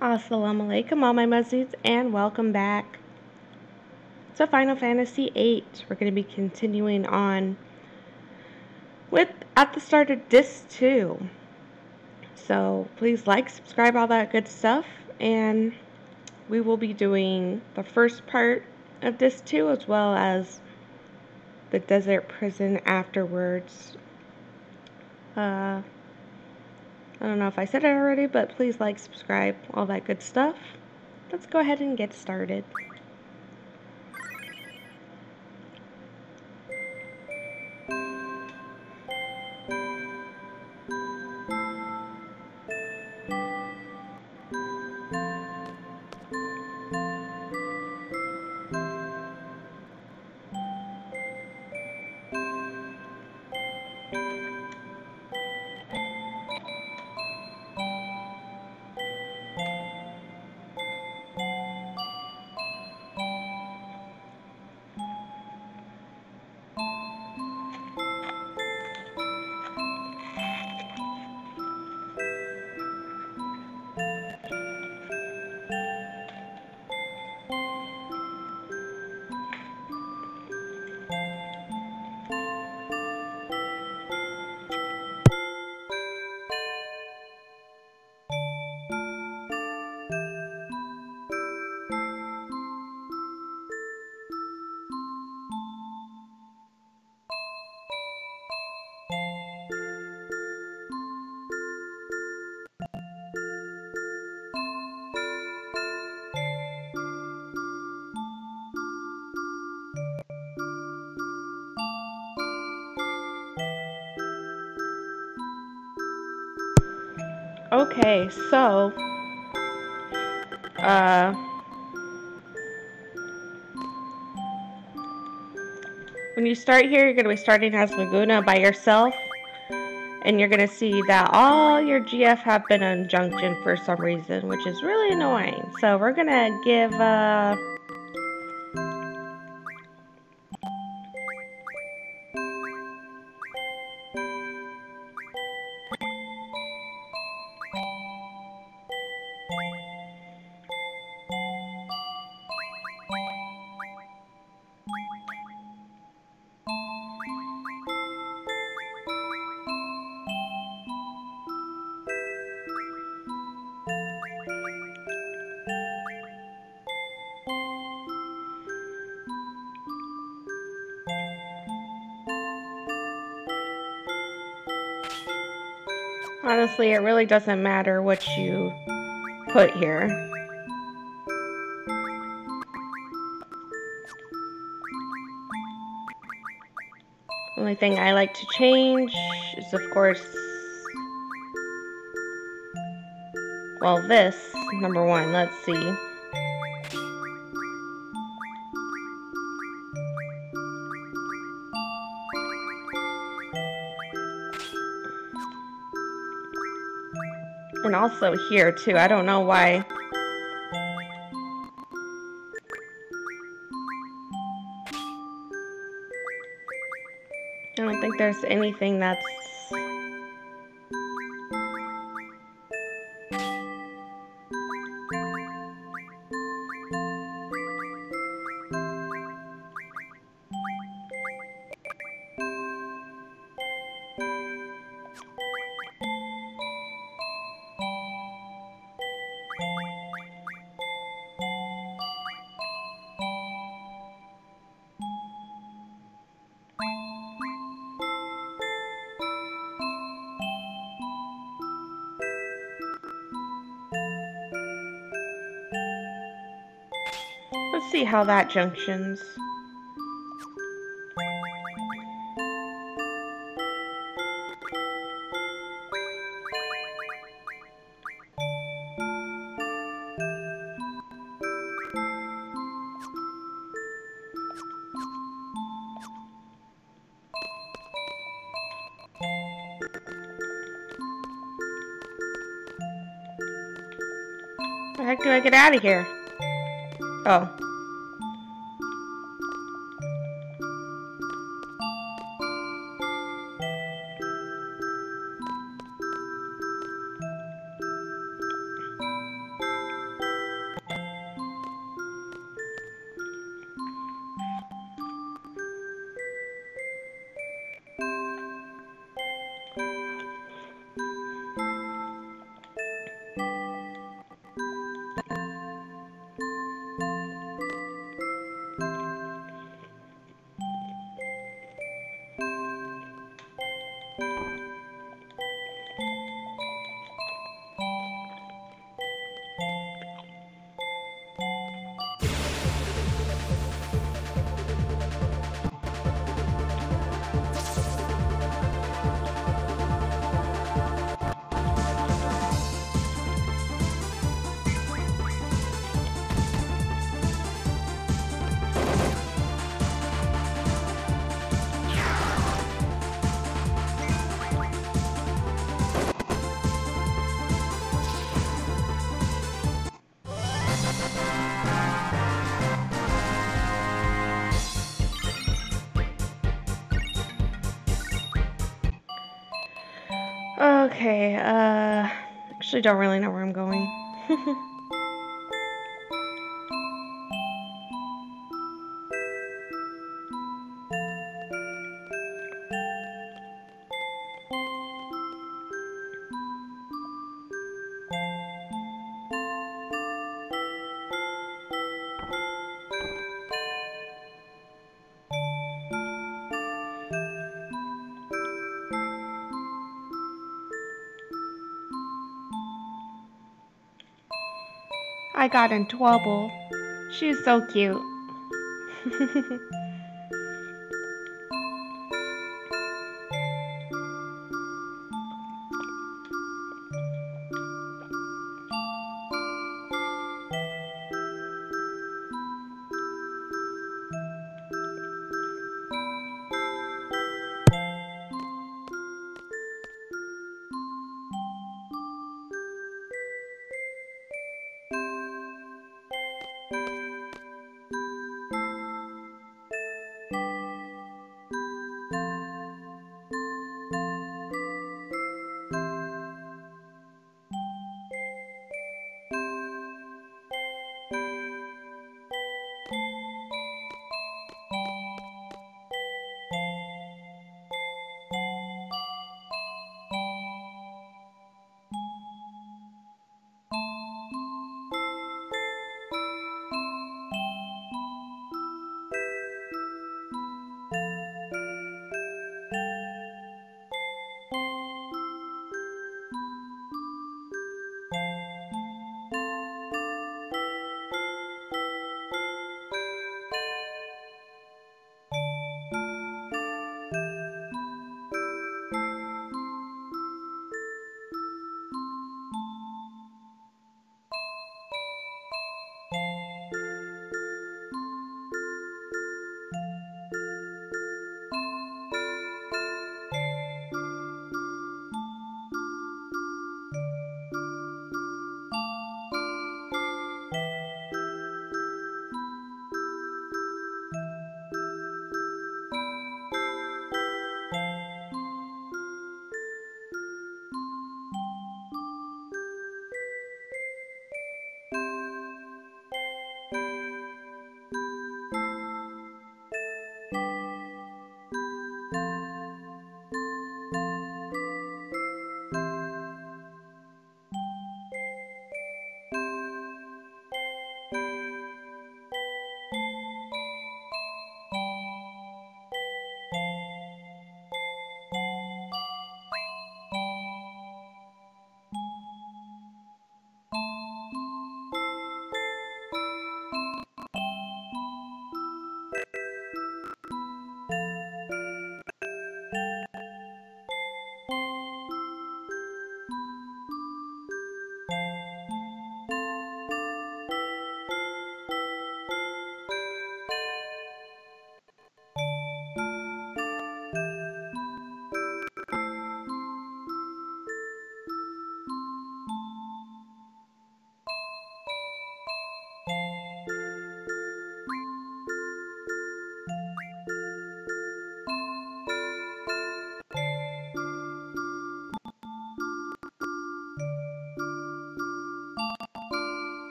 Assalamu alaikum, all my Muslims, and welcome back to Final Fantasy VIII. We're going to be continuing on with at the start of Disc 2. So please like, subscribe, all that good stuff, and we will be doing the first part of Disc 2 as well as the desert prison afterwards. I don't know if I said it already, but please like, subscribe, all that good stuff. Let's go ahead and get started. Okay, so, when you start here, you're going to be starting as Laguna by yourself, and you're going to see that all your GF have been on Junction for some reason, which is really annoying. So we're going to give, honestly, it really doesn't matter what you put here. The only thing I like to change is, of course, well, this, number one, let's see. And also here too, I don't know why. I don't think there's anything that's see how that junctions. the heck do I get out of here? Oh. Okay, actually don't really know where I'm going. I got in trouble. She's so cute.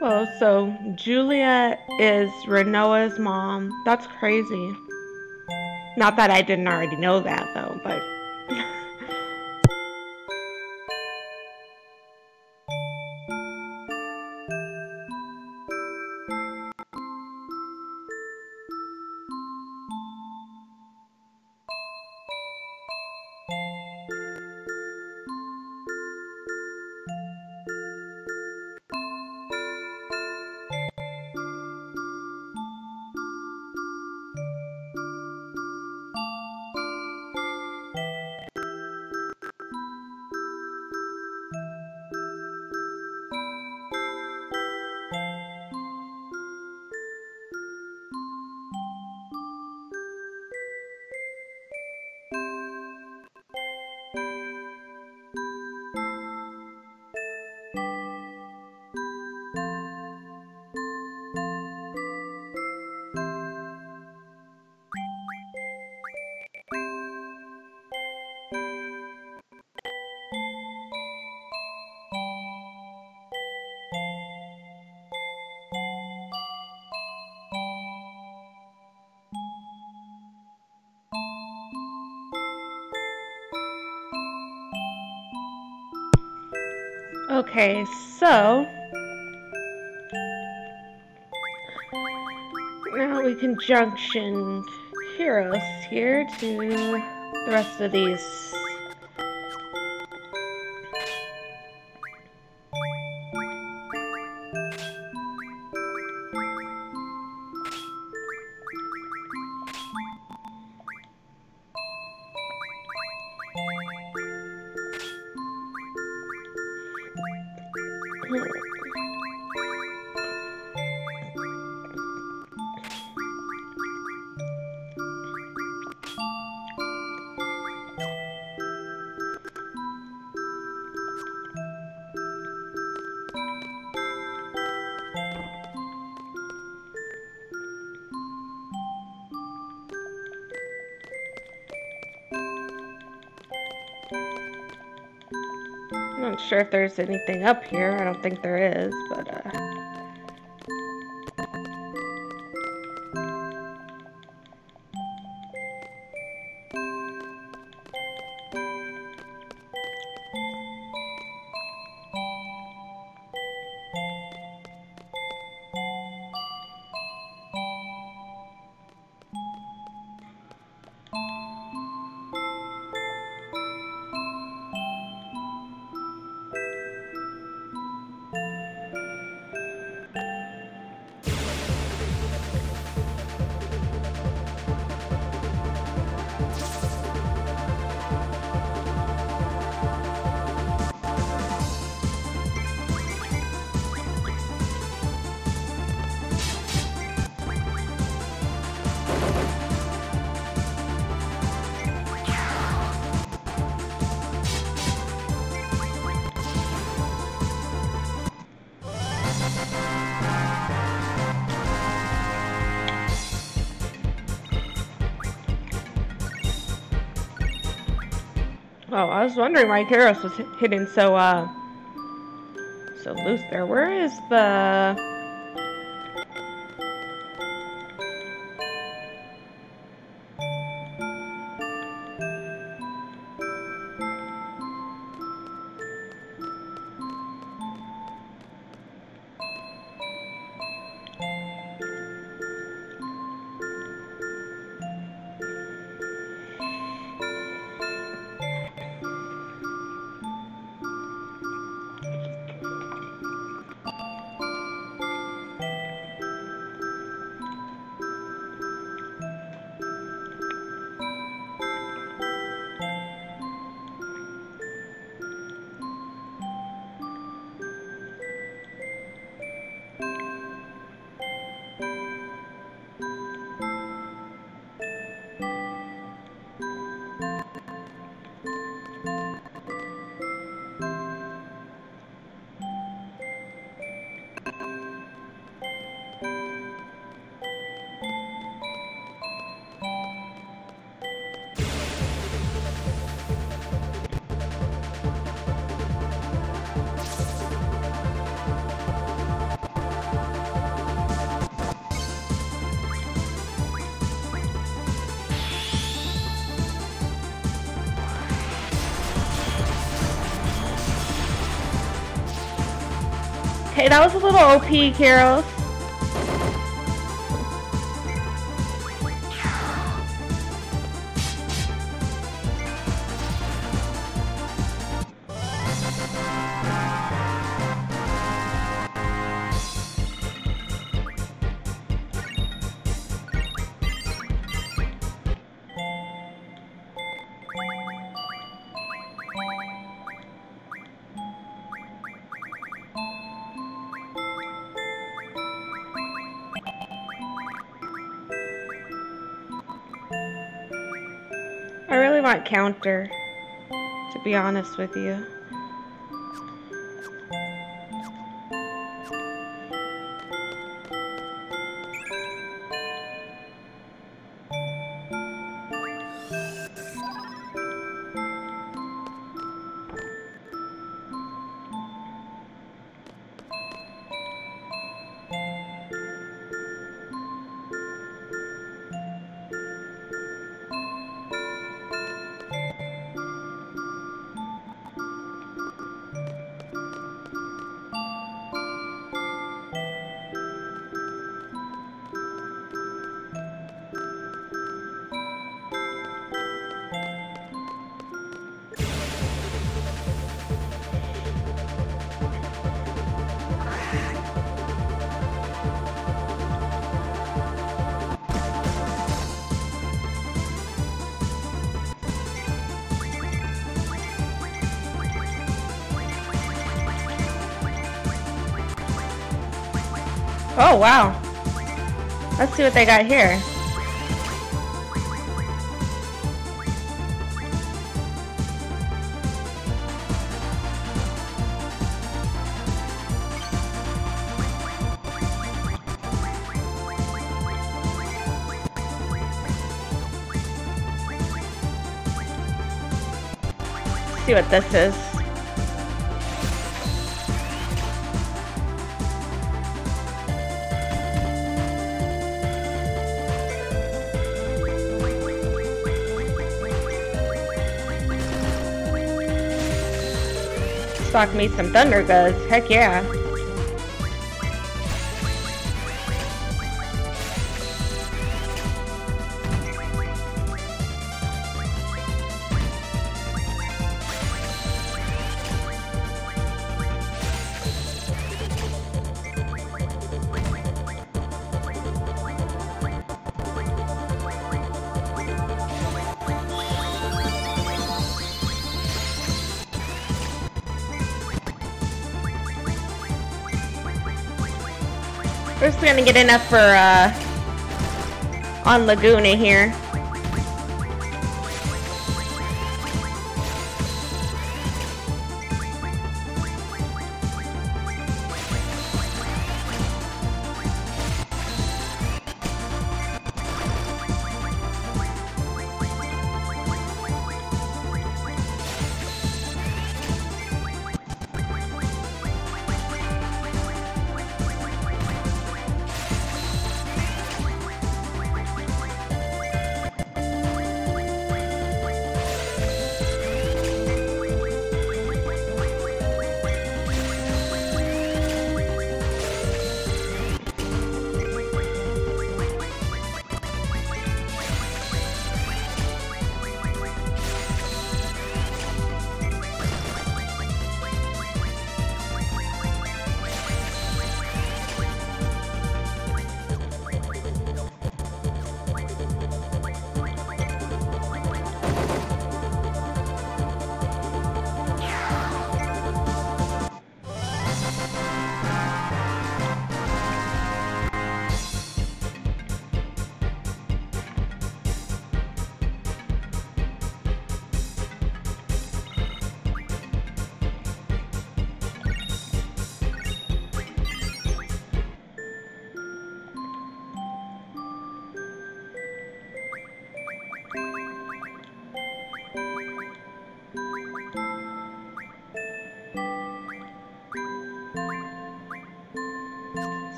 Well, so Julia is Rinoa's mom. That's crazy. Not that I didn't already know that, though, but... Okay, so now we can junction heroes here to the rest of these. I'm not sure if there's anything up here. I don't think there is, but oh, I was wondering why Karis was hitting so loose there. Where is the... Okay, that was a little OP, Carol. Counter, to be honest with you. Oh wow, let's see what they got here. Let's see what this is. Fuck me some thunder guns, heck yeah. We're just gonna get enough for, on Laguna here.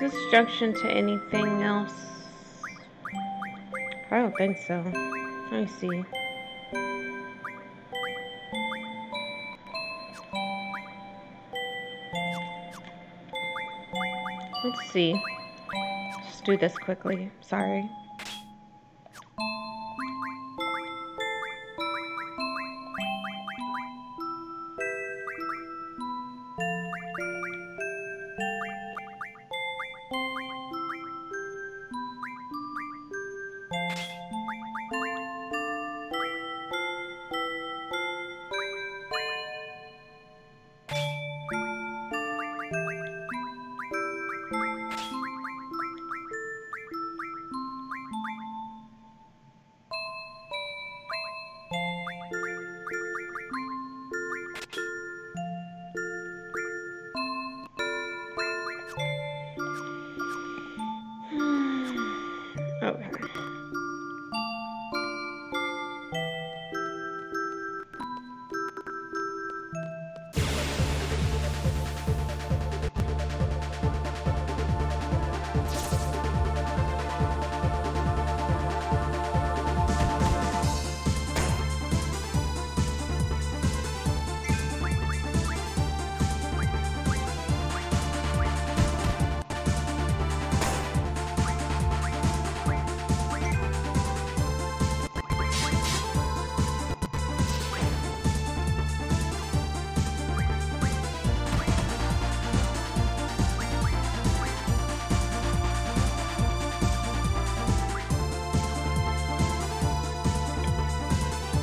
Instruction to anything else? I don't think so. Let me see. Let's see. Just do this quickly. Sorry.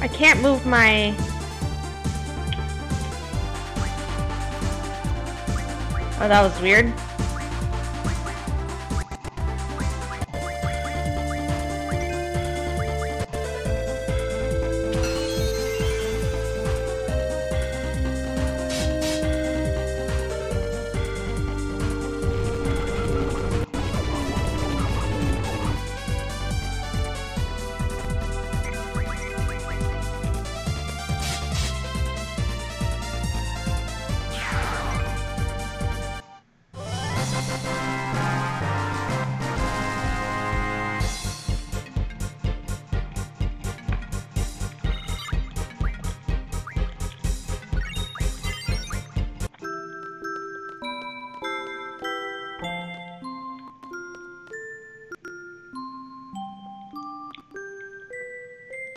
I can't move my... Oh, that was weird.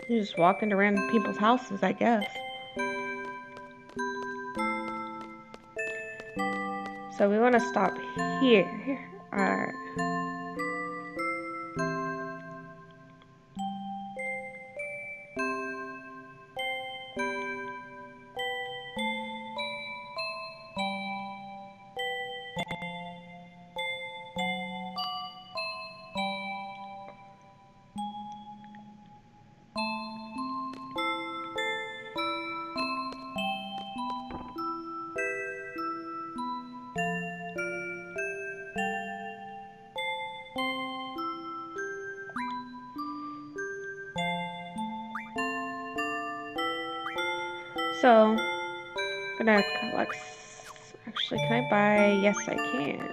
You're just walking around people's houses, I guess. So we want to stop here. Alright. So, I'm gonna collect. Actually, can I buy? Yes, I can.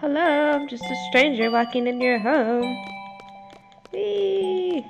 Hello, I'm just a stranger walking in your home. Whee!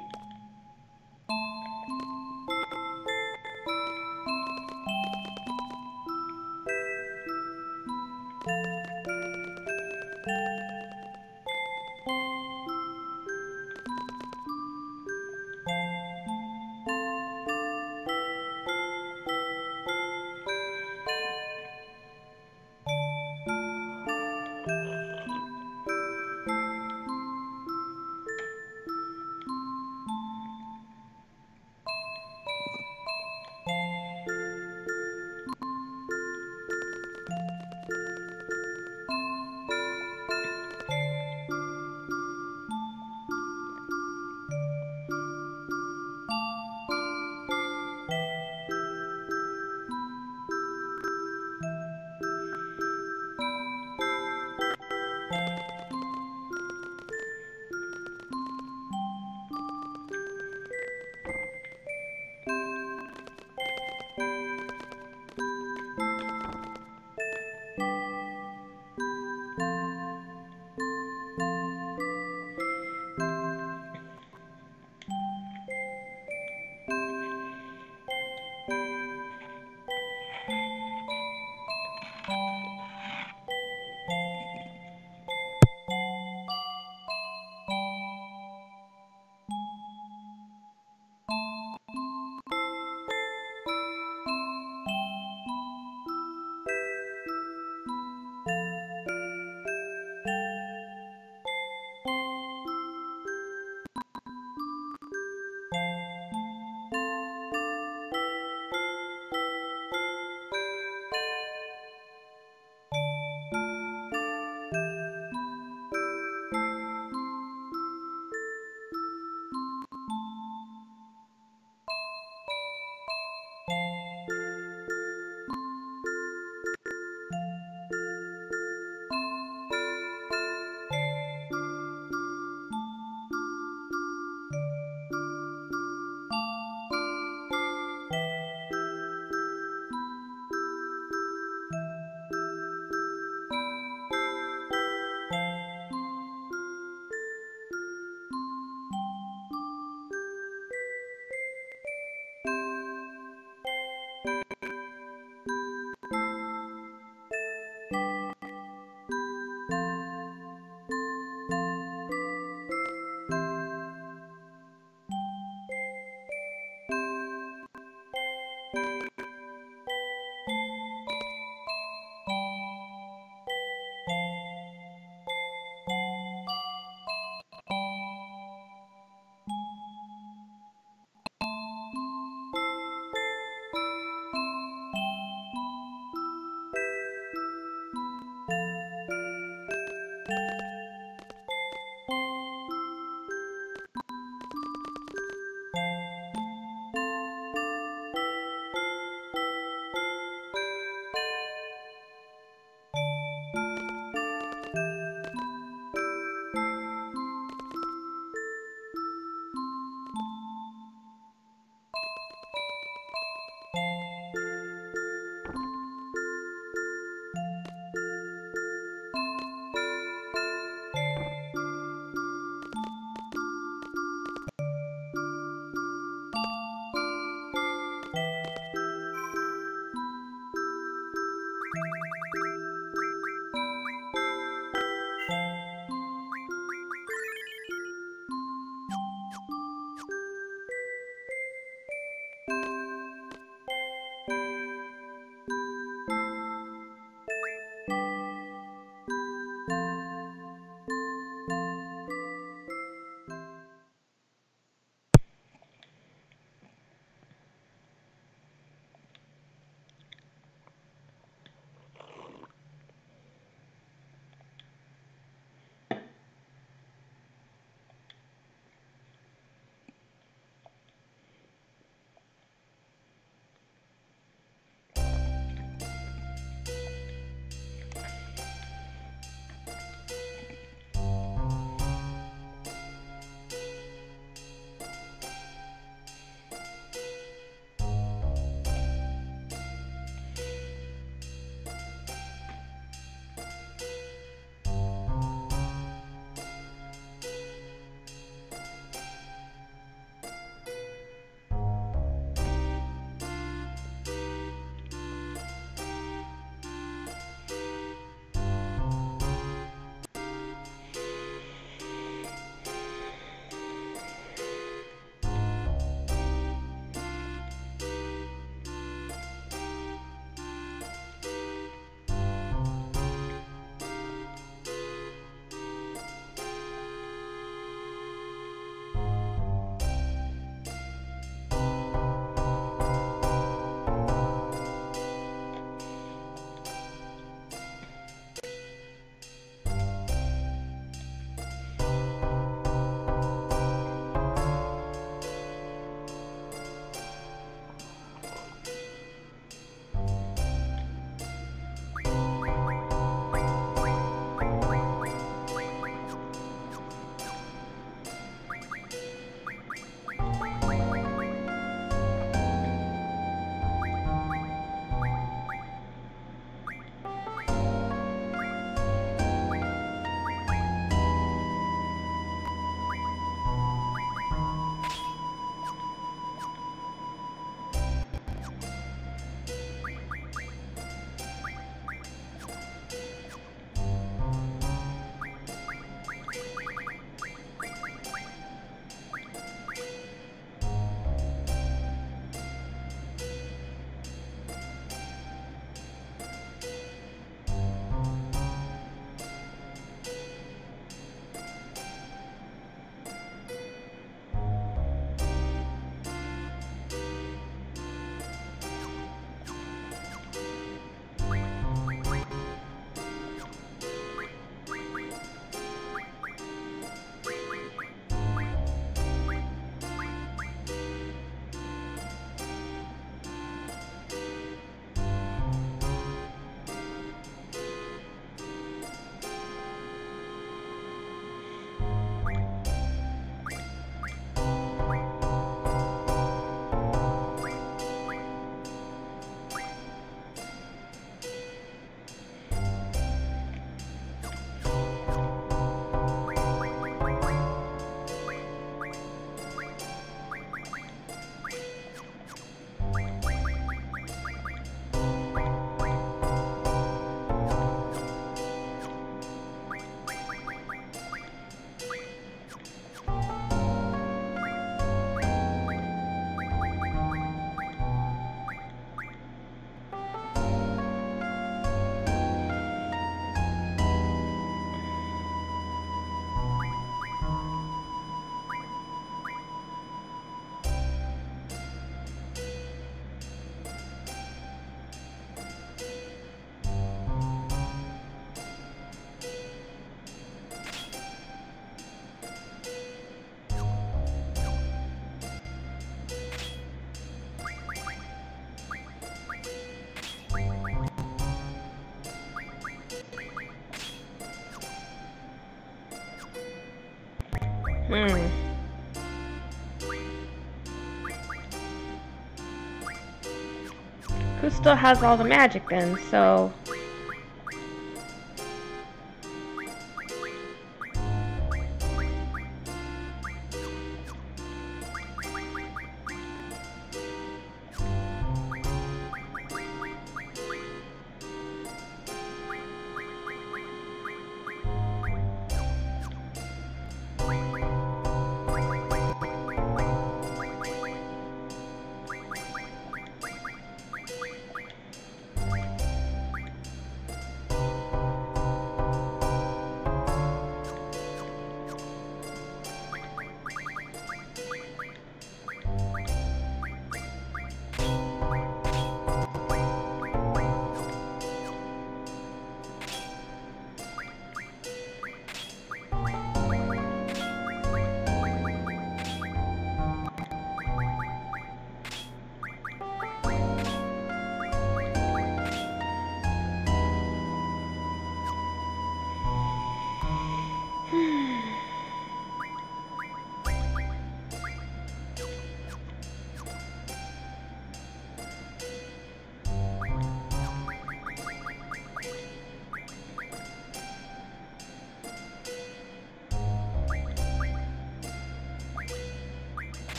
Who still has all the magic then, so...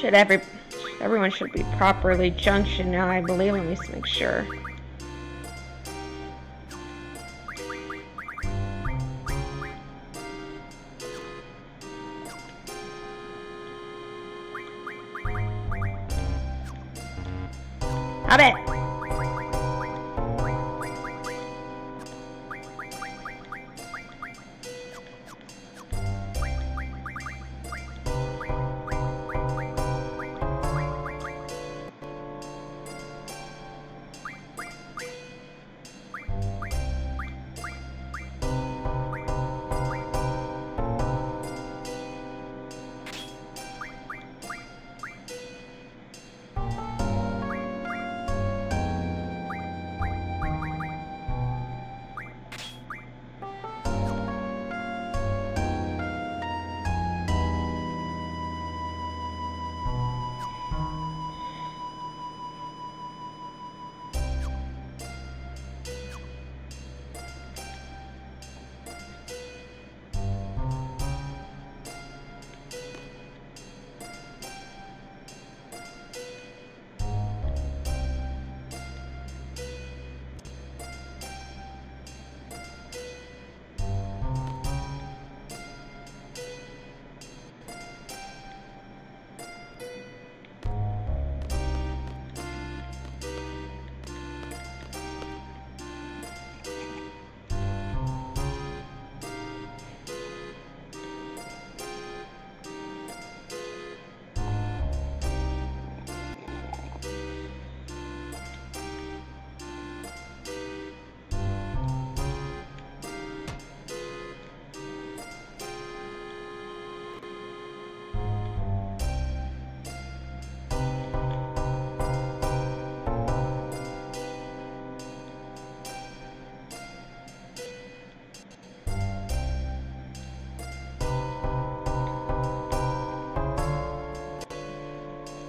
Should everyone should be properly junctioned now, I believe. Let me just make sure.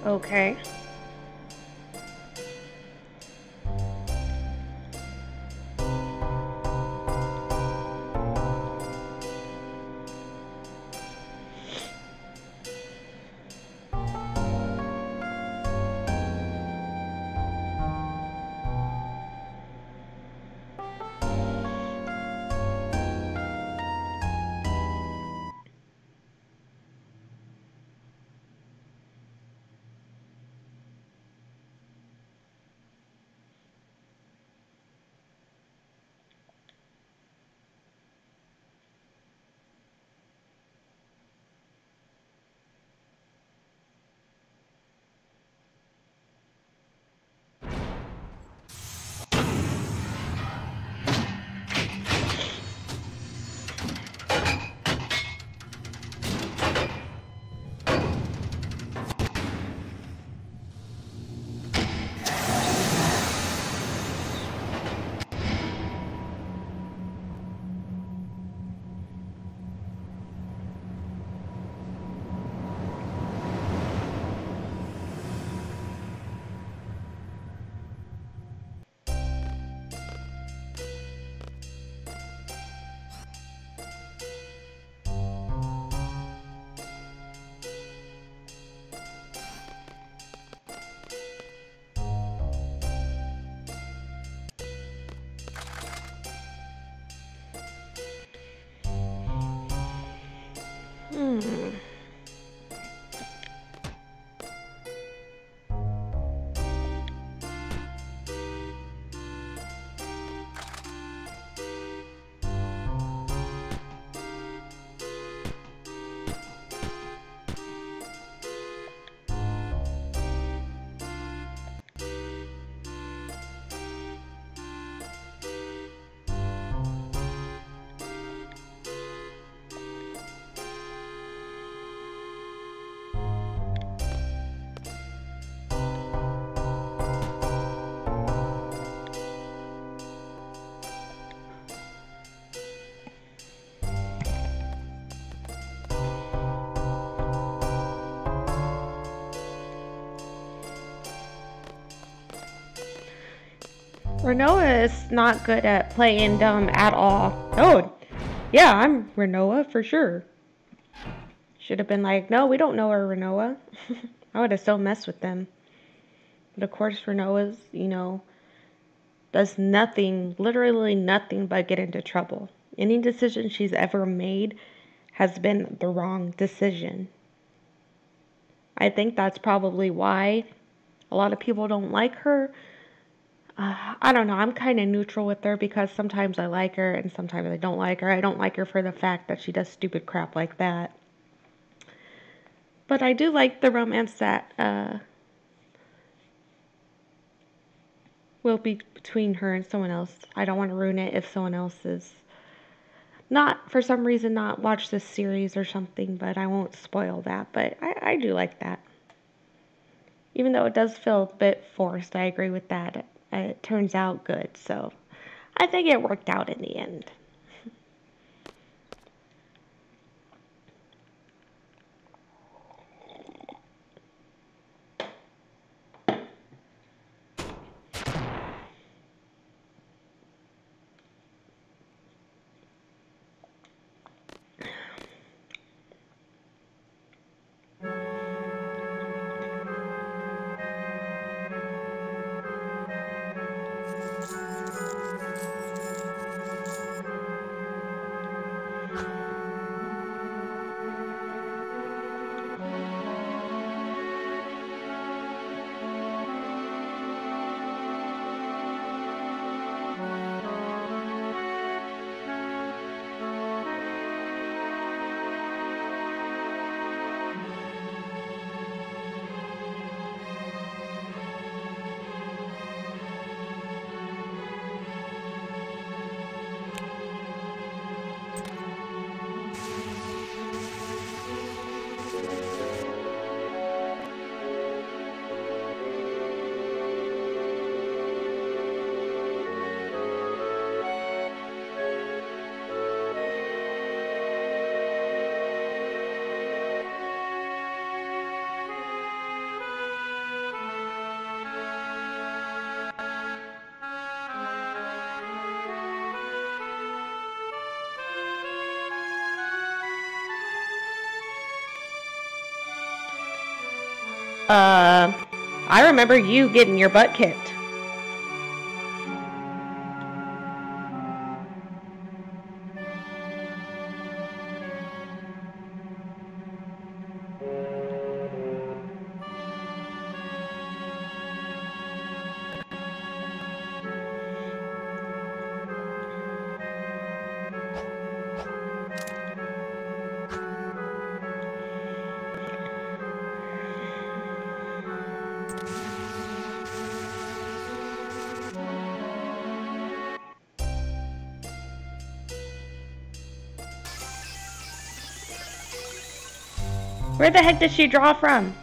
Okay. Rinoa is not good at playing dumb at all. Oh, yeah, I'm Rinoa for sure. Should have been like, no, we don't know her, Rinoa. I would have still messed with them. But of course, Rinoa's, you know, does nothing, literally nothing but get into trouble. Any decision she's ever made has been the wrong decision. I think that's probably why a lot of people don't like her. I don't know. I'm kind of neutral with her because sometimes I like her and sometimes I don't like her. I don't like her for the fact that she does stupid crap like that. But I do like the romance that will be between her and someone else. I don't want to ruin it if someone else is not, for some reason, not watch this series or something. But I won't spoil that. But I do like that. Even though it does feel a bit forced, I agree with that. It turns out good, so I think it worked out in the end. I remember you getting your butt kicked. Where the heck does she draw from?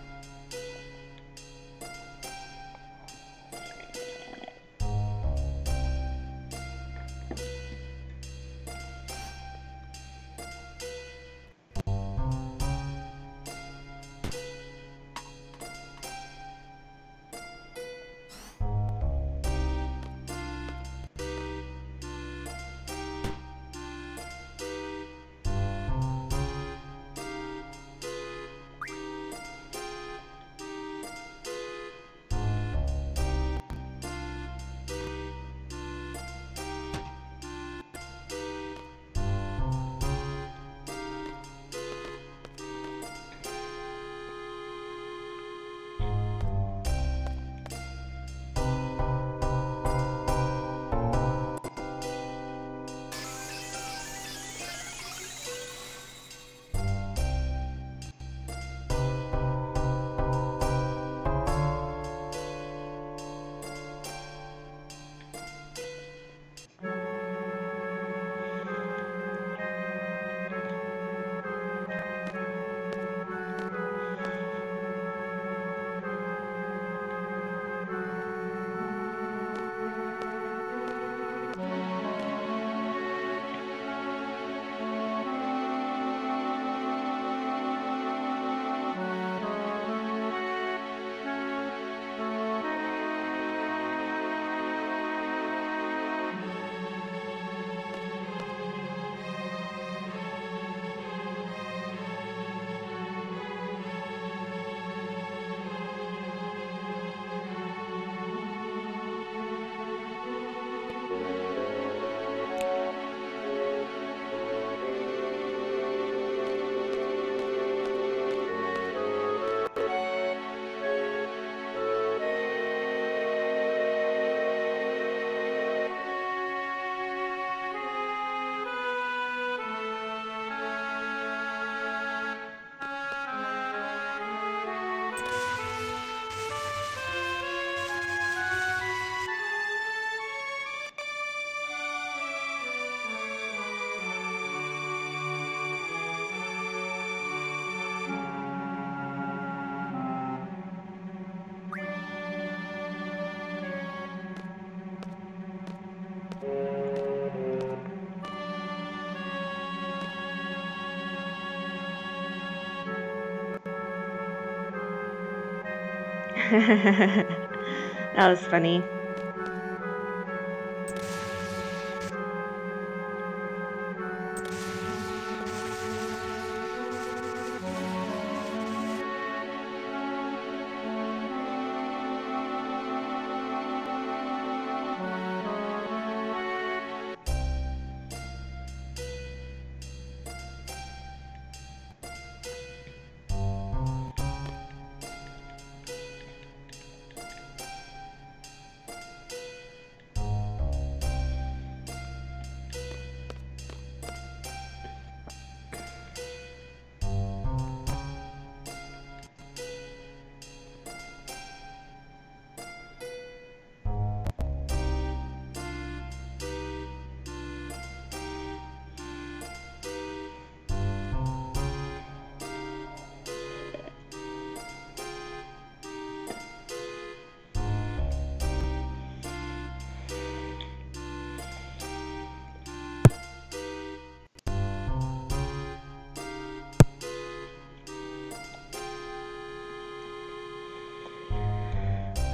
That was funny.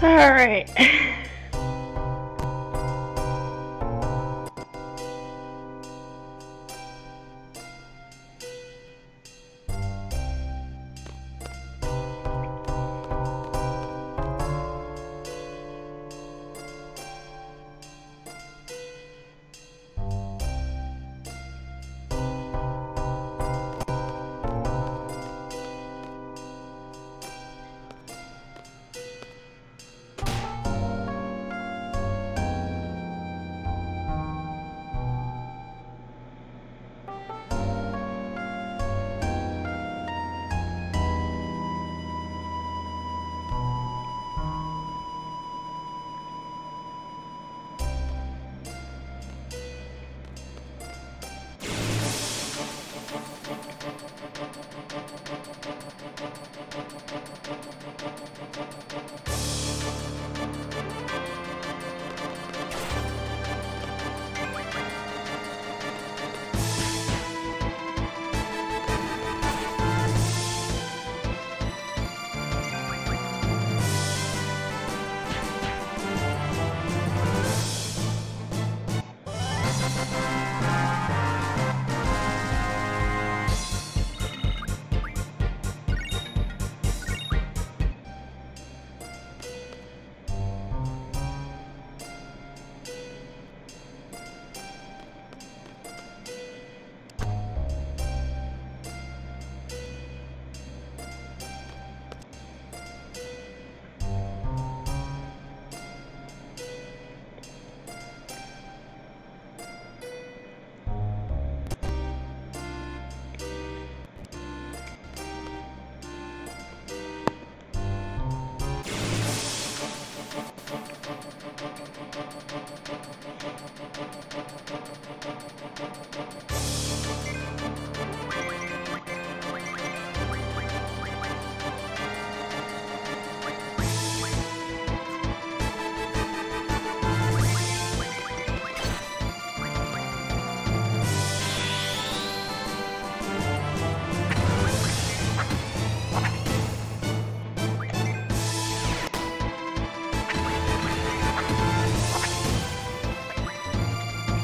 Alright. Oh,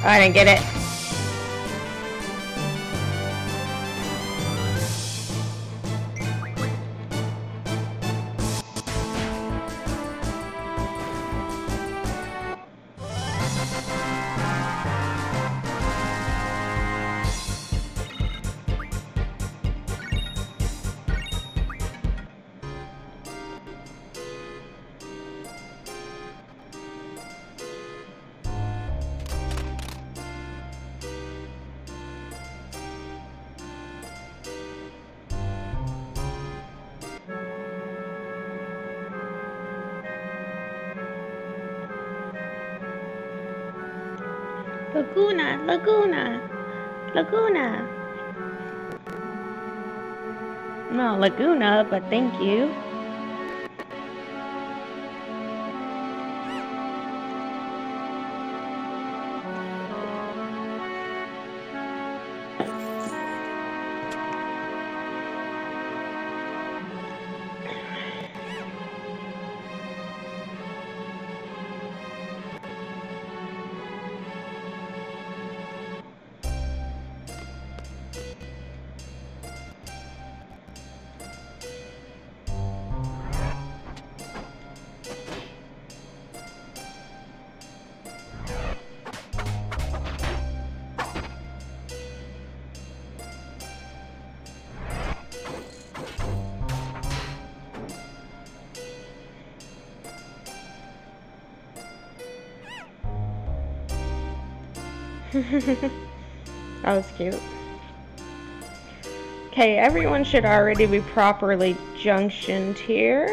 I didn't get it. Laguna, Laguna, Laguna. No, Laguna, but thank you. That was cute. Okay, everyone should already be properly junctioned here.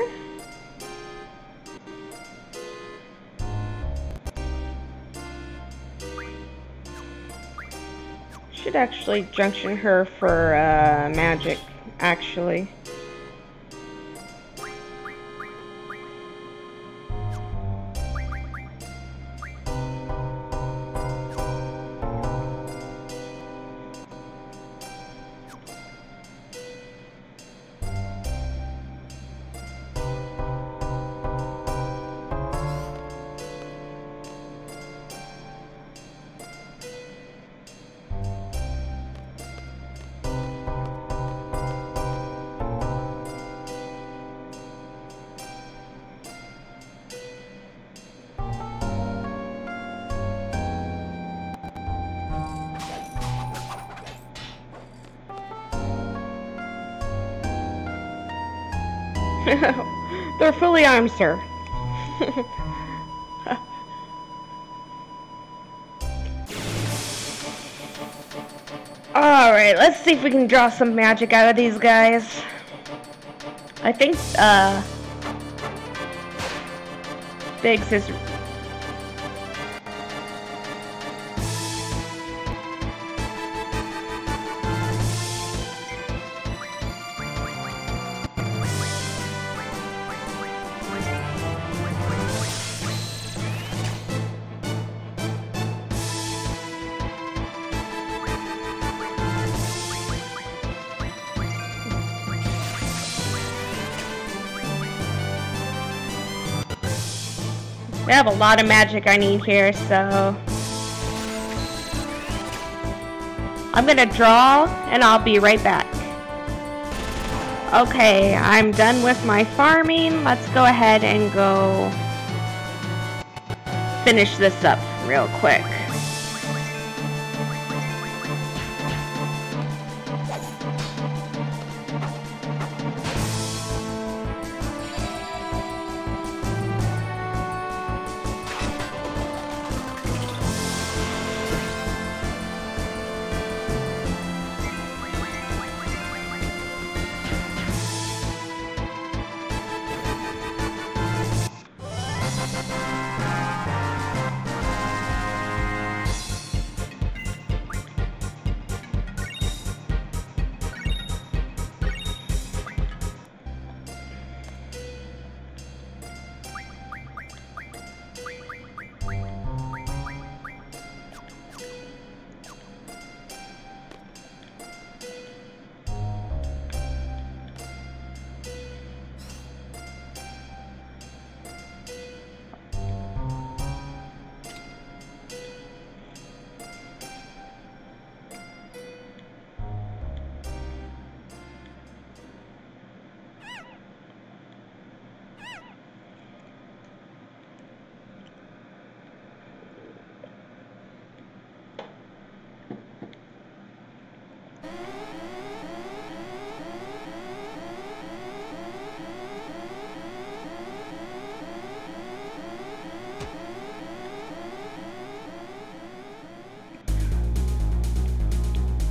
Should actually junction her for magic, actually. They're fully armed, sir. Alright, let's see if we can draw some magic out of these guys. I think, Biggs is... I have a lot of magic I need here, so... I'm gonna draw, and I'll be right back. Okay, I'm done with my farming. Let's go ahead and go... finish this up real quick.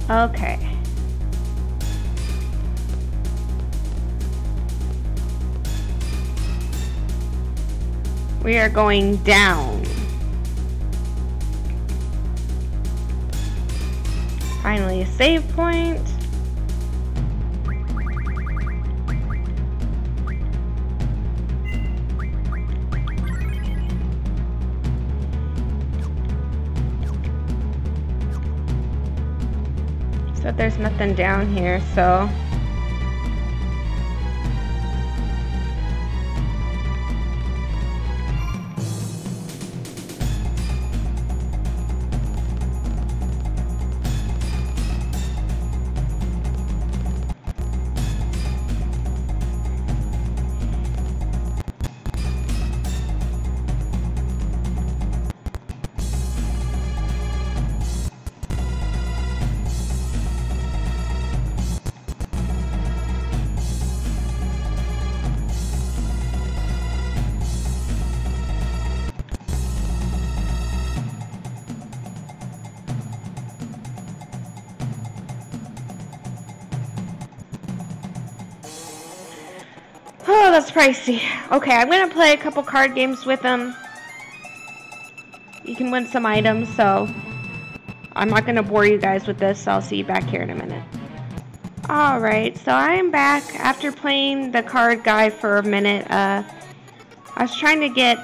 Okay. We are going down. Finally, a save point. But there's nothing down here, so... that's pricey. Okay, I'm gonna play a couple card games with him. You can win some items, so I'm not gonna bore you guys with this. So I'll see you back here in a minute. Alright, so I am back after playing the card guy for a minute. I was trying to get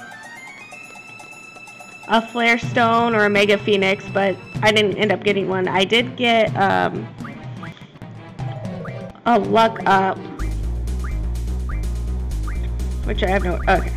a Flare Stone or a Mega Phoenix, but I didn't end up getting one. I did get a Luck Up, which I have no... Okay.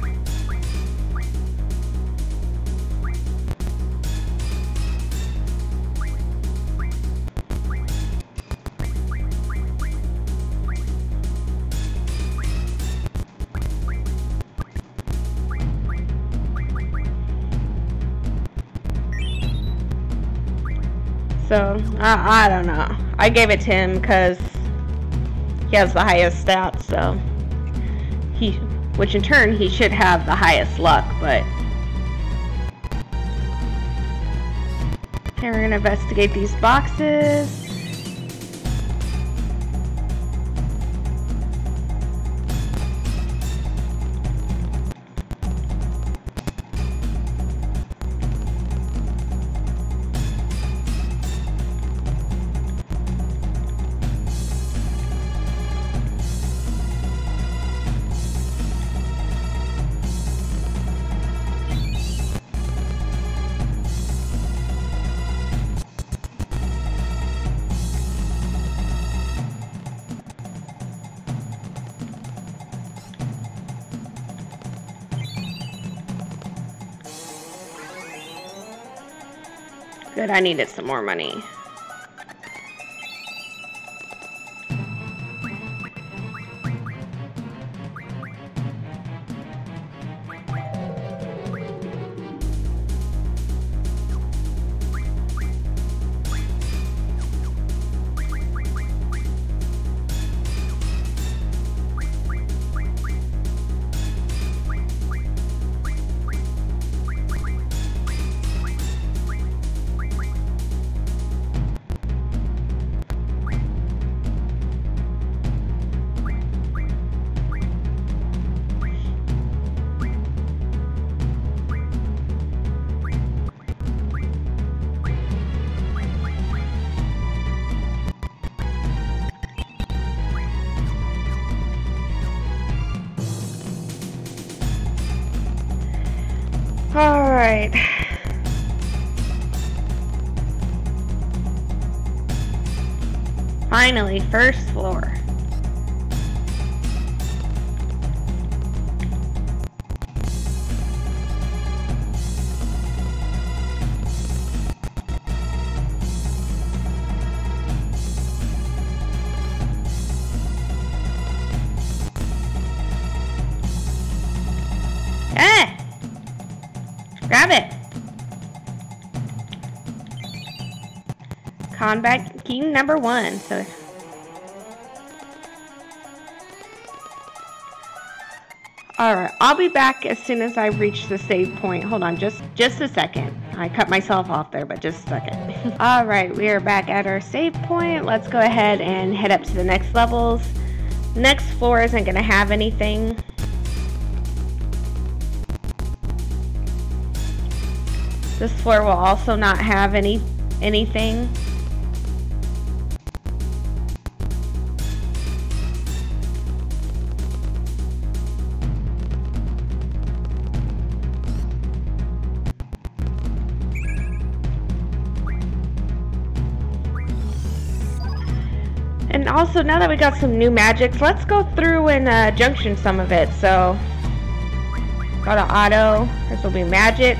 So, I don't know. I gave it to him because he has the highest stats, so which in turn he should have the highest luck, but okay, we're gonna investigate these boxes. Good, I needed some more money. Alright. Finally, first floor. Combat King number one. So alright, I'll be back as soon as I reach the save point. Hold on just a second. I cut myself off there, but just a second. Alright, we are back at our save point. Let's go ahead and head up to the next levels. Next floor isn't gonna have anything. This floor will also not have anything. And also, now that we got some new magics, let's go through and junction some of it. So, got an auto. This will be magic.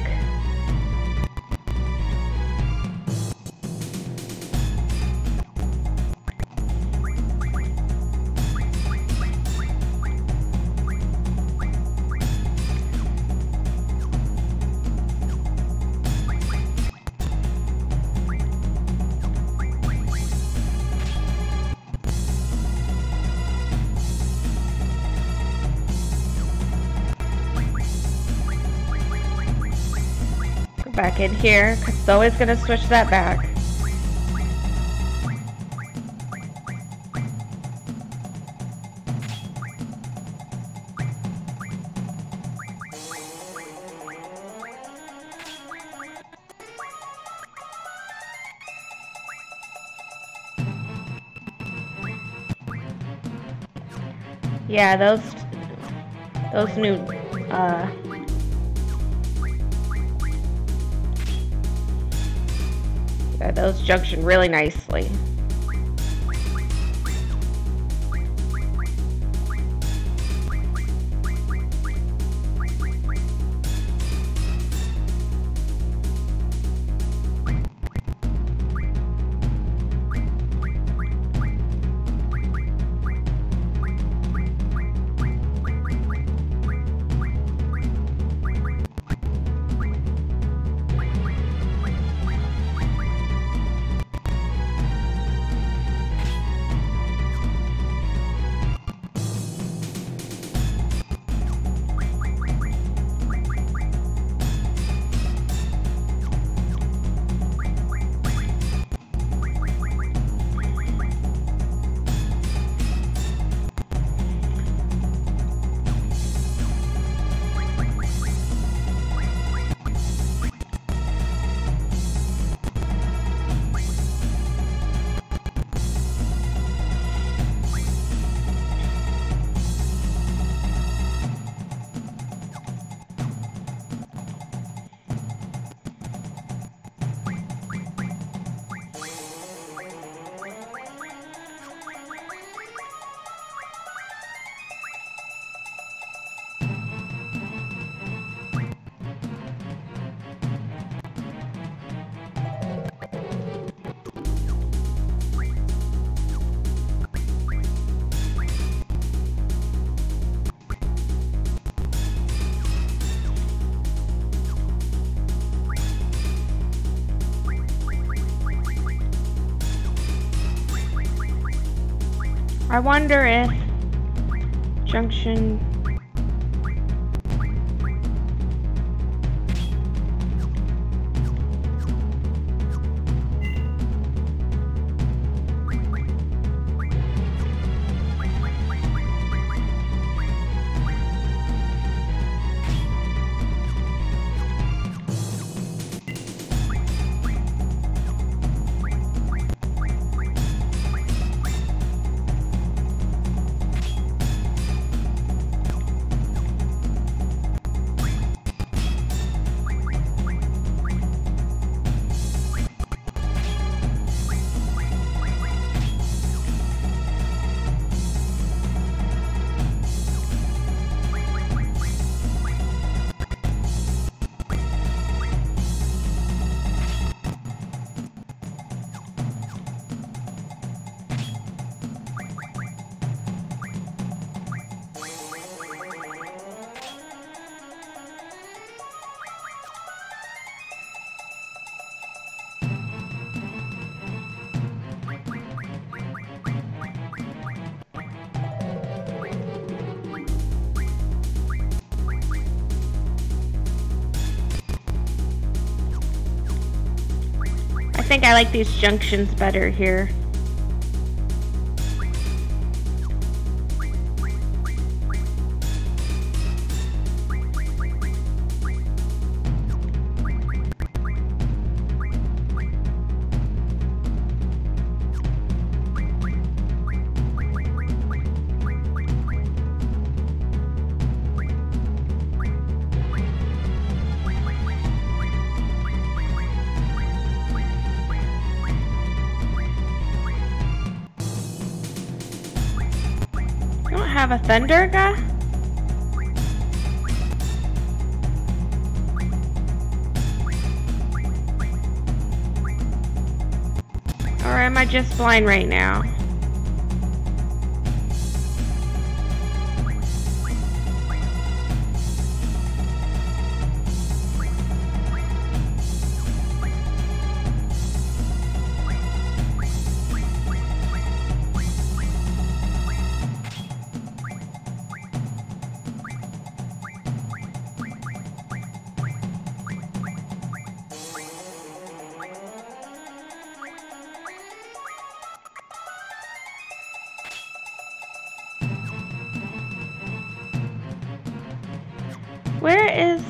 Back in here, because it's always going to switch that back. Yeah, those new those junction really nicely. I wonder if junction I think I like these junctions better here. A thunder guy? Or am I just blind right now? Where is...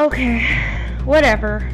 Okay, whatever.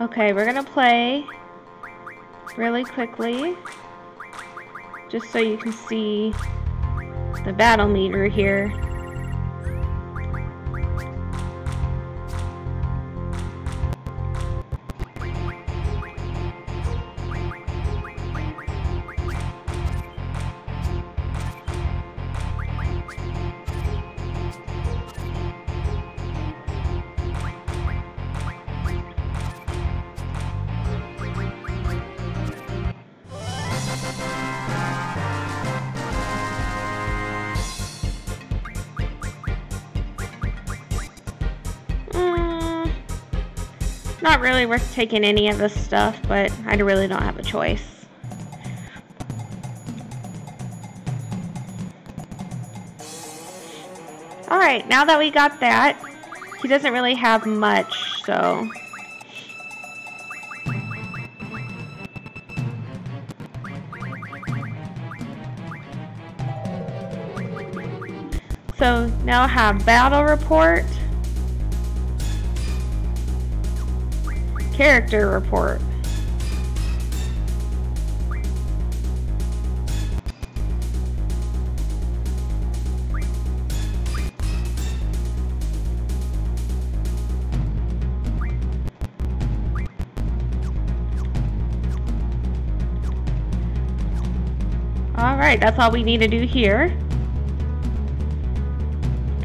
Okay, we're gonna play really quickly, just so you can see the battle meter here. Not really worth taking any of this stuff, but I really don't have a choice. Alright, now that we got that, he doesn't really have much, so... So, now I have Battle Report. Character report. All right, that's all we need to do here.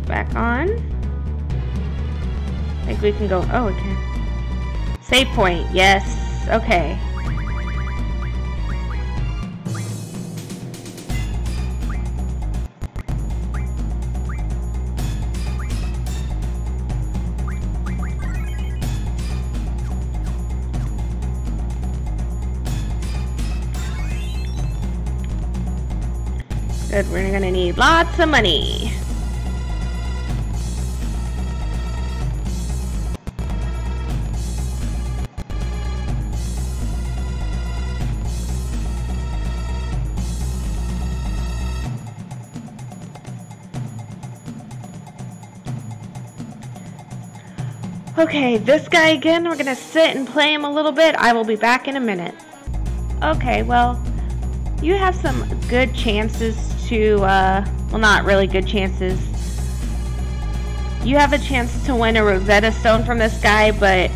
Back on. I think we can go, oh, okay. Save point, yes, okay. Good, we're gonna need lots of money. Okay, this guy again, we're gonna sit and play him a little bit. I will be back in a minute. Okay, well, you have some good chances to, well, not really good chances. You have a chance to win a Rosetta Stone from this guy, but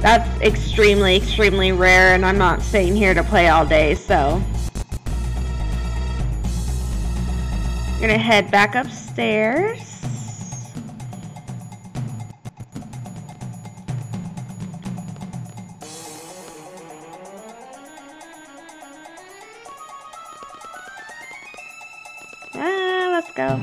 that's extremely, extremely rare, and I'm not staying here to play all day, so. I'm gonna head back upstairs. Go.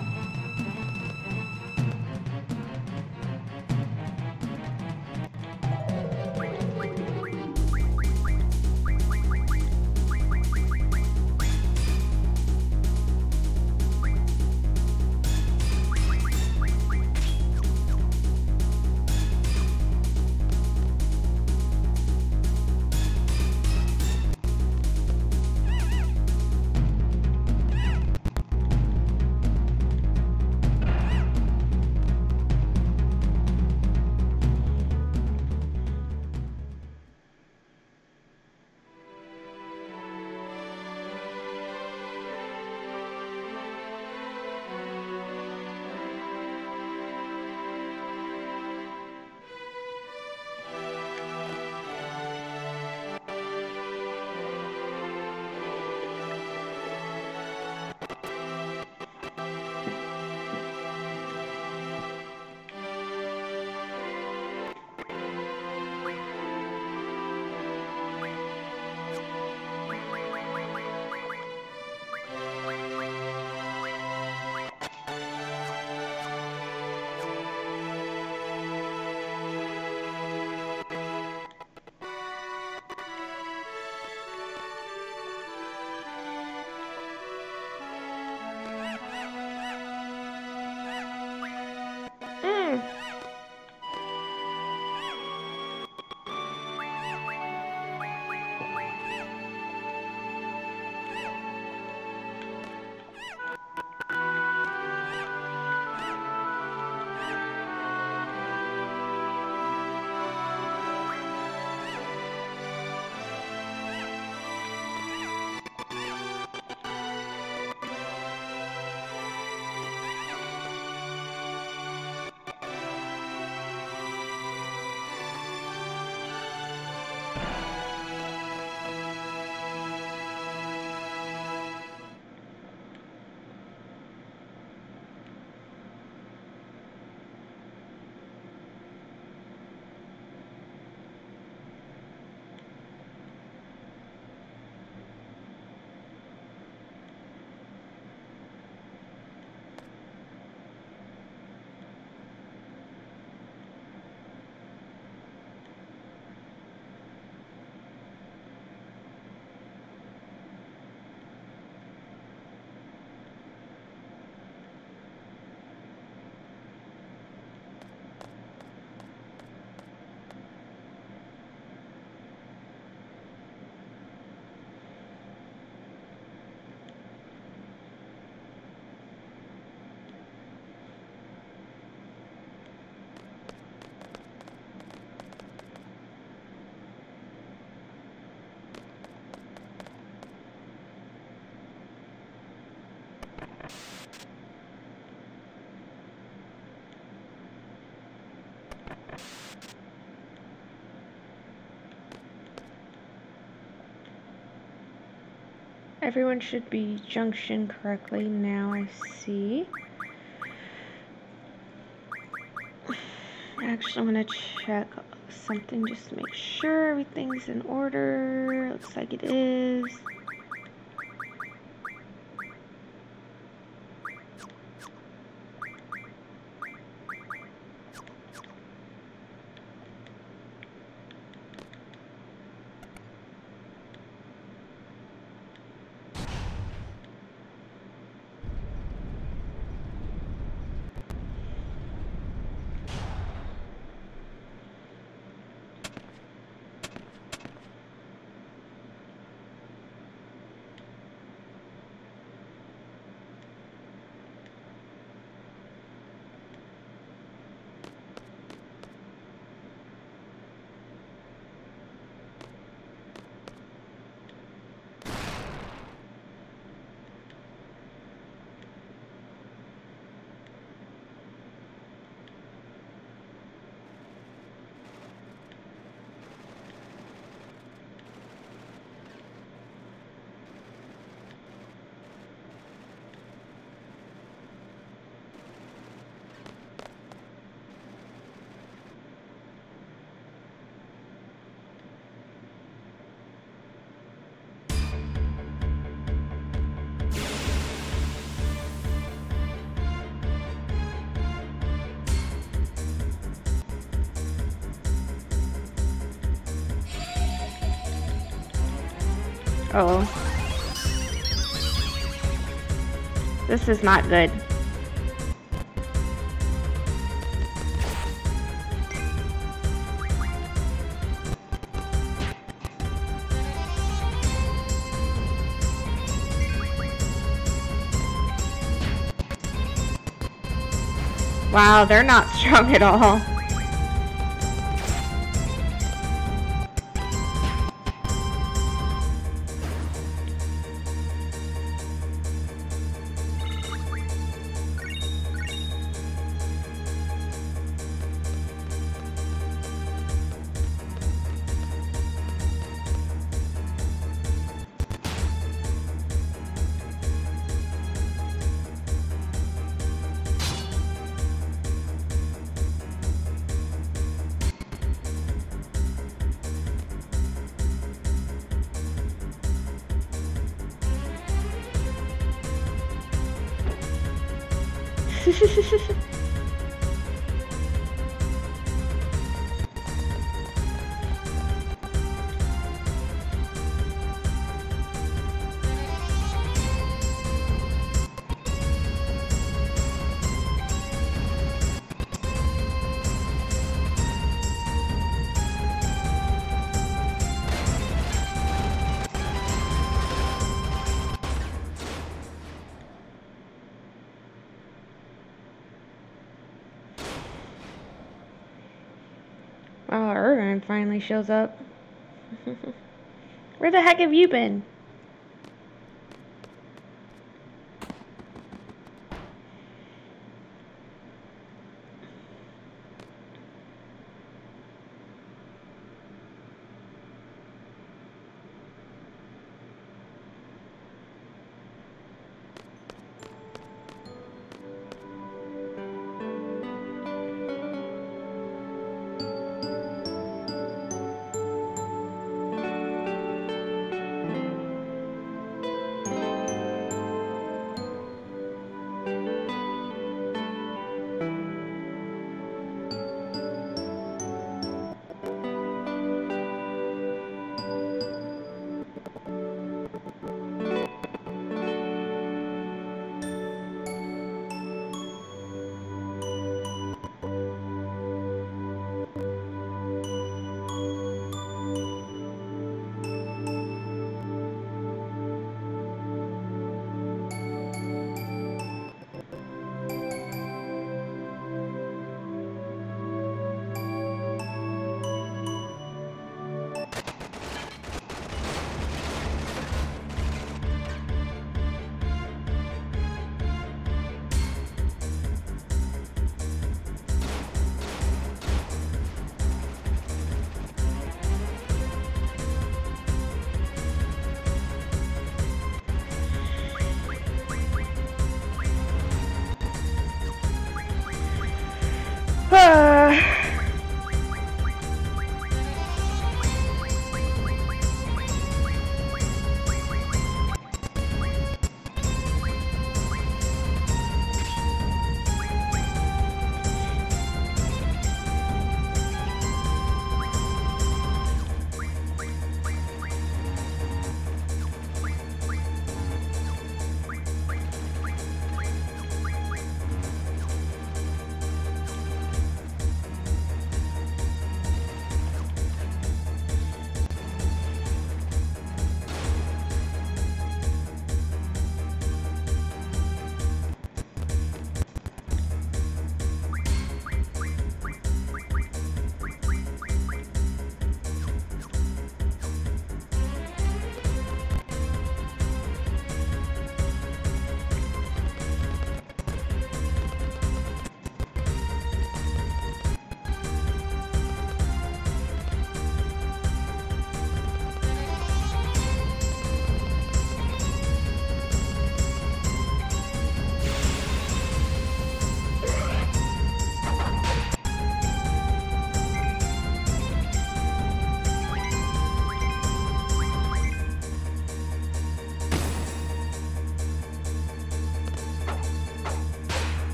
Everyone should be junctioned correctly now, I see. Actually, I'm gonna check something just to make sure everything's in order. Looks like it is. Oh, this is not good. Wow, they're not strong at all. Finally shows up. Where the heck have you been?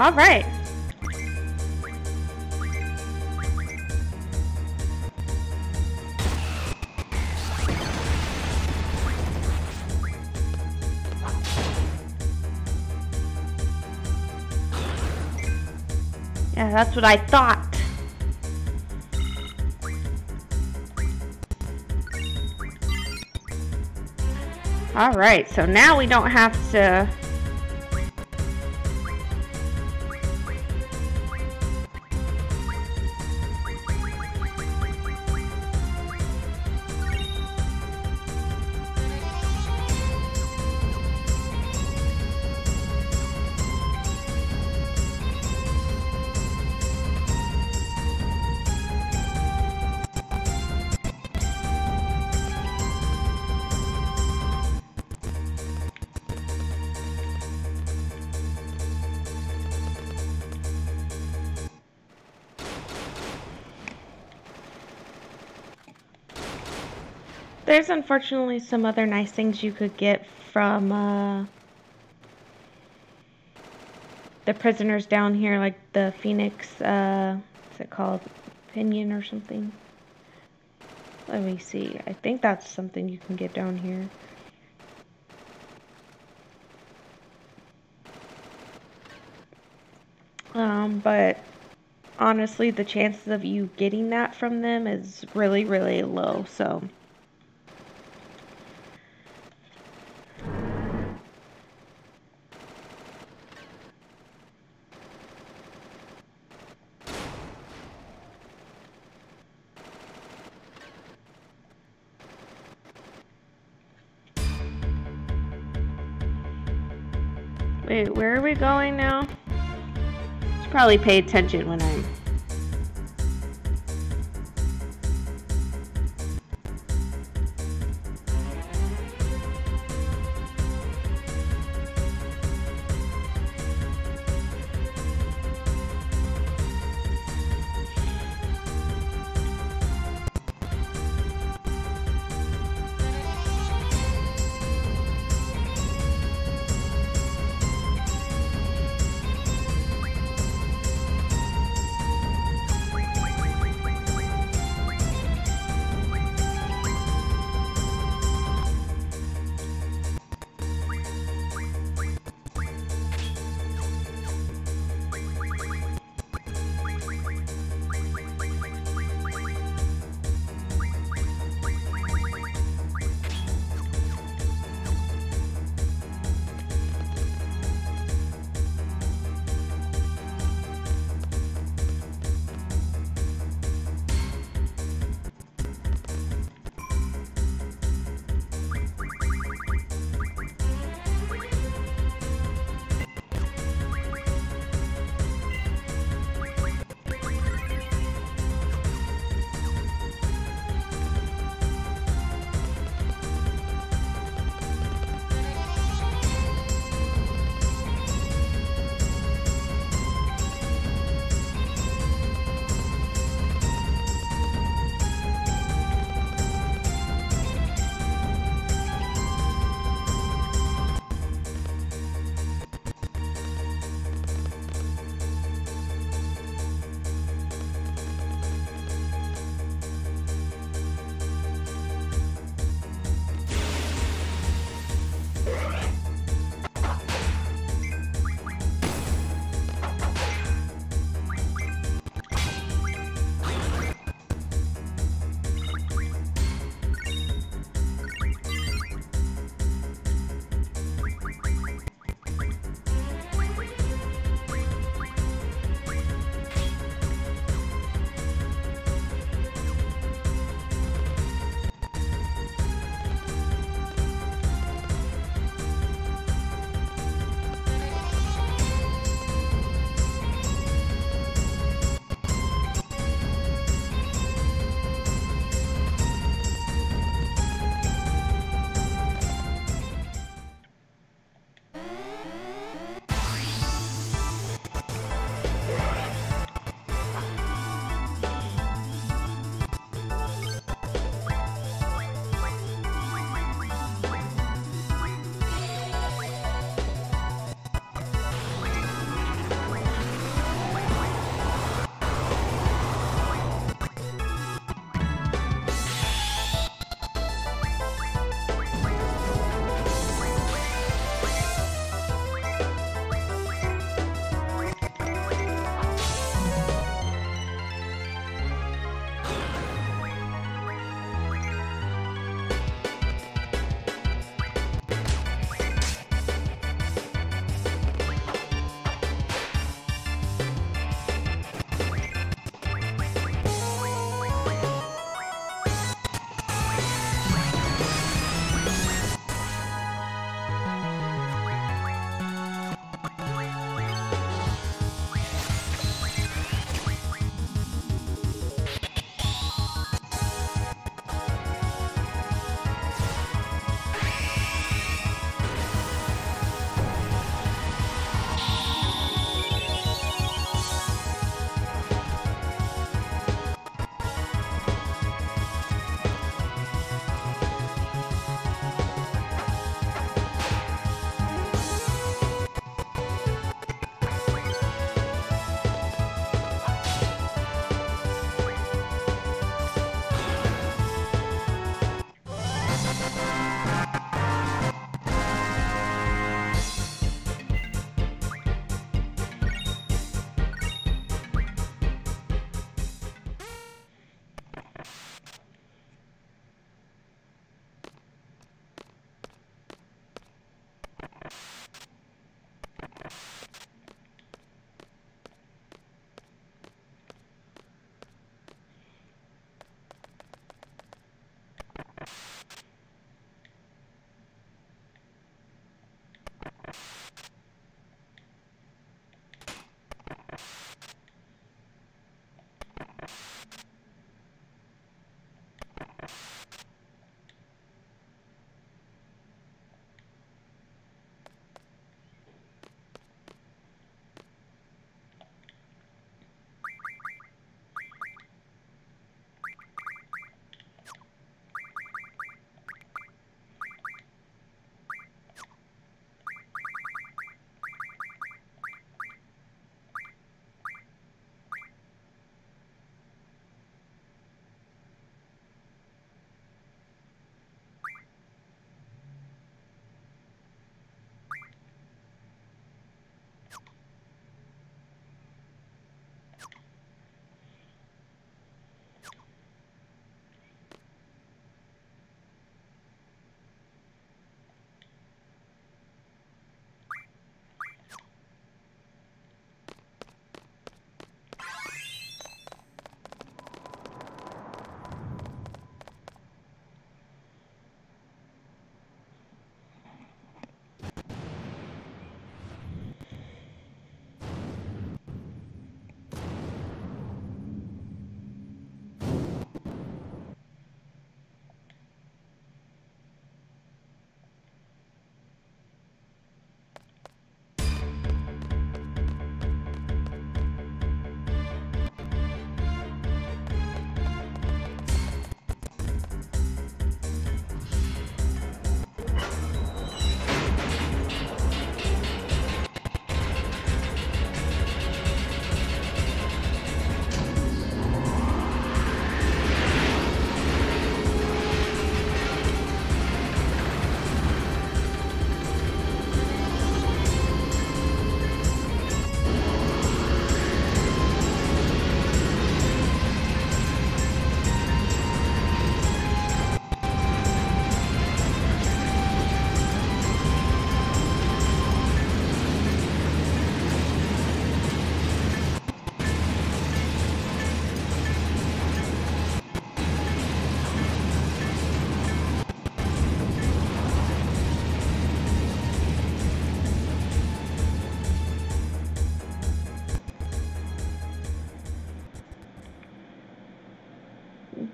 All right. Yeah, that's what I thought. All right, so now we don't have to... There's unfortunately some other nice things you could get from the prisoners down here, like the Phoenix, what's it called? Pinion or something? Let me see. I think that's something you can get down here. But honestly, the chances of you getting that from them is really, really low, so... Wait, where are we going now? Should probably pay attention when I'm...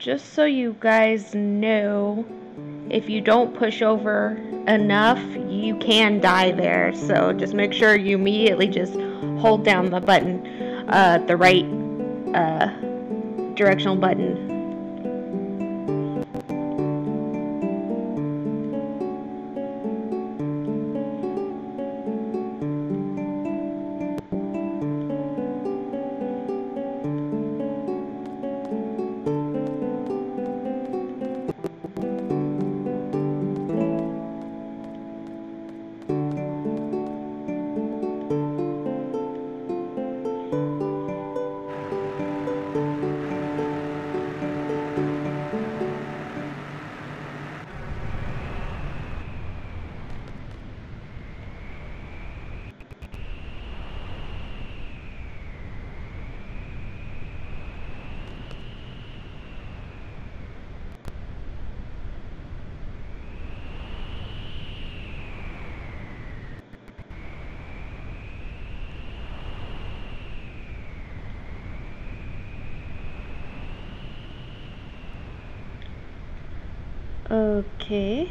just so you guys know, if you don't push over enough, you can die there. So just make sure you immediately just hold down the button, the right directional button. Okay.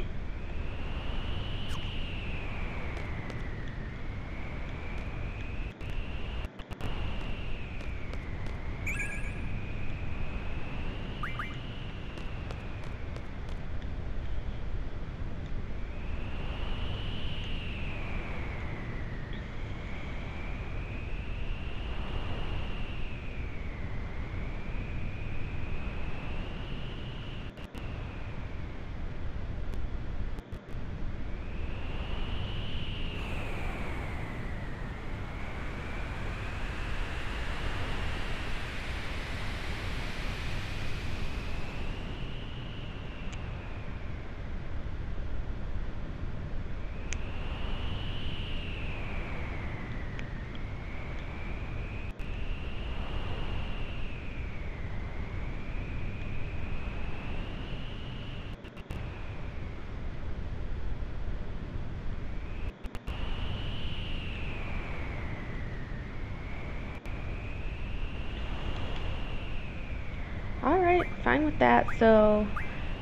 Alright, fine with that. So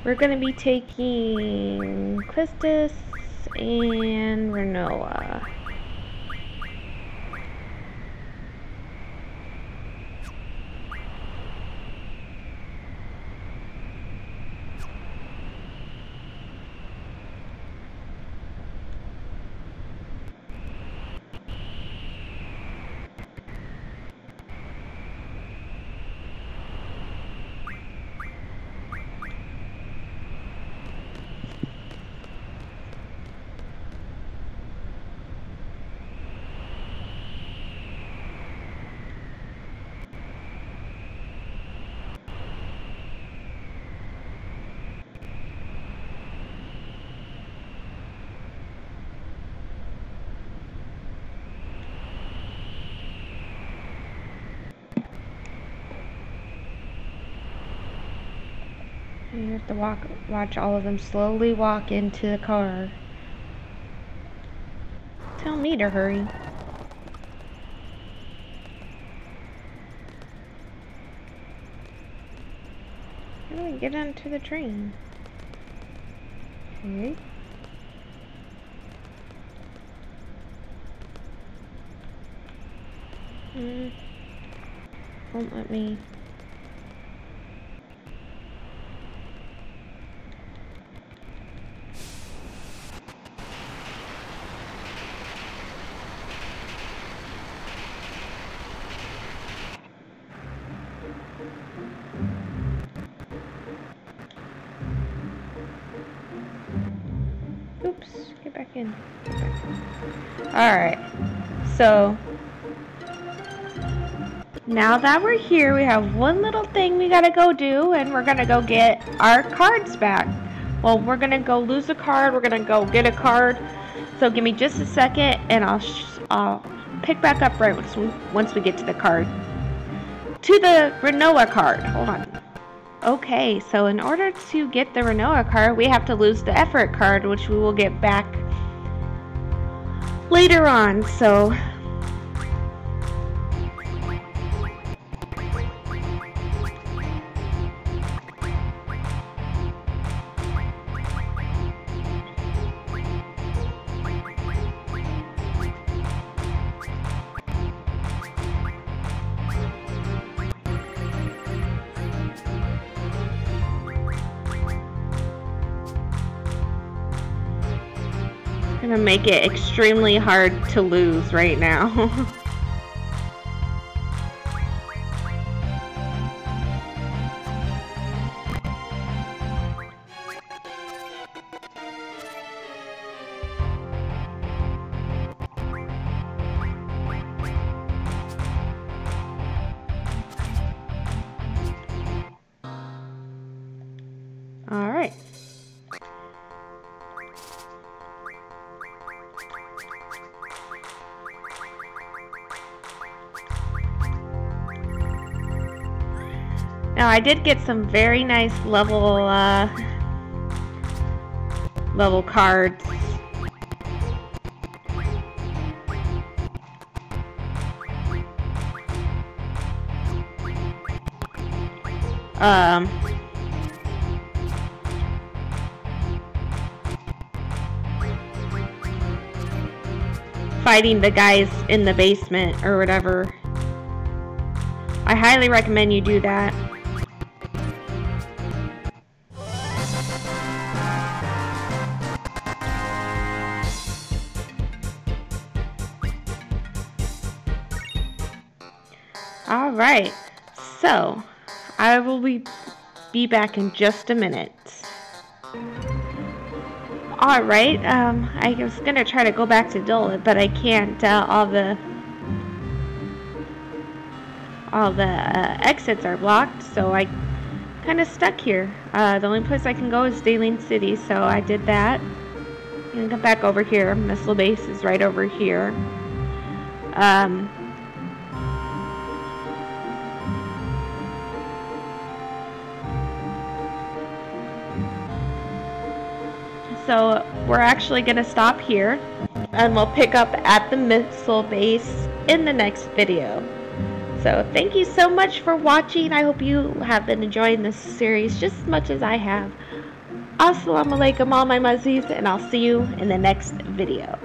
we're going to be taking Quistis and Rinoa. You have to watch all of them slowly walk into the car. Tell me to hurry. How do we get onto the train? Okay. Won't let me. Alright, so now that we're here, we have one little thing we gotta go do, and we're gonna go get our cards back. Well, we're gonna go lose a card, we're gonna go get a card, so give me just a second and I'll pick back up right once we get to the card. To the Rinoa card, hold on. Okay, so in order to get the Rinoa card, we have to lose the Effort card, which we will get back later on, so Gonna make it extremely hard to lose right now. I did get some very nice level cards. Fighting the guys in the basement or whatever. I highly recommend you do that. Alright, so I will be back in just a minute. Alright, I was going to try to go back to Dole, but I can't. All the exits are blocked, so I kind of stuck here. The only place I can go is Dalene City, so I did that. I'm going to come back over here. Missile base is right over here. So we're actually going to stop here, and we'll pick up at the missile base in the next video. So thank you so much for watching. I hope you have been enjoying this series just as much as I have. Assalamu alaikum, all my muzzies, and I'll see you in the next video.